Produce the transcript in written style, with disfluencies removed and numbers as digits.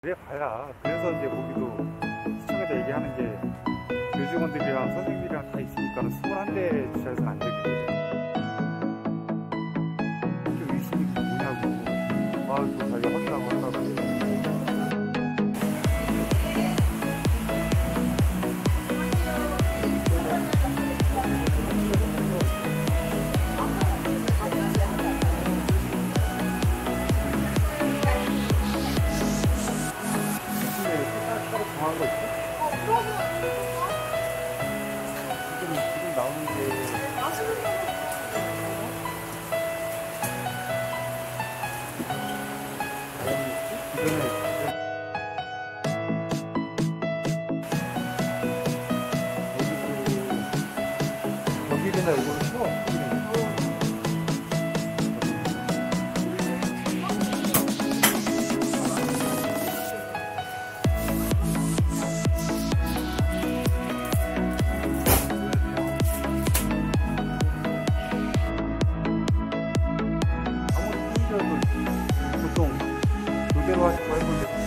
그래 봐야 그래서 이제 거기도 시청에다 얘기하는 게 교직원들이랑 선생님들이랑 다 있으니까 21대 주차해서는 안 되거든요. 이렇게 의심이 뭐냐고 아 자기가 확인하고 한다고 지금 나오는 게 보통 그대로 하시고 해보세요.